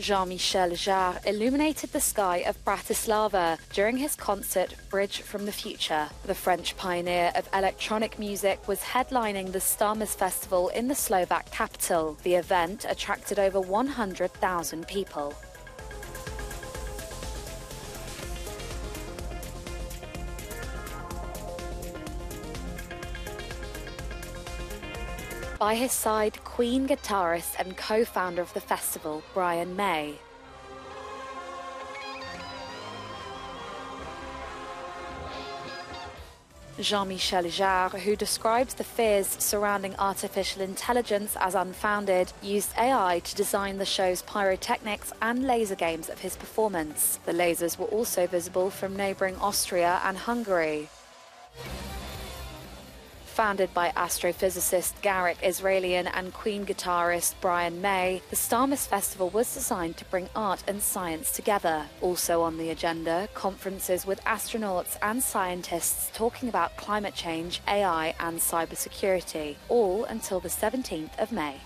Jean-Michel Jarre illuminated the sky of Bratislava during his concert Bridge from the Future. The French pioneer of electronic music was headlining the Starmus Festival in the Slovak capital. The event attracted over 100,000 people. By his side, Queen guitarist and co-founder of the festival, Brian May. Jean-Michel Jarre, who describes the fears surrounding artificial intelligence as unfounded, used AI to design the show's pyrotechnics and laser games of his performance. The lasers were also visible from neighbouring Austria and Hungary. Founded by astrophysicist Garrick Israelian and Queen guitarist Brian May, the Starmus Festival was designed to bring art and science together. Also on the agenda, conferences with astronauts and scientists talking about climate change, AI and cybersecurity, all until the 17th of May.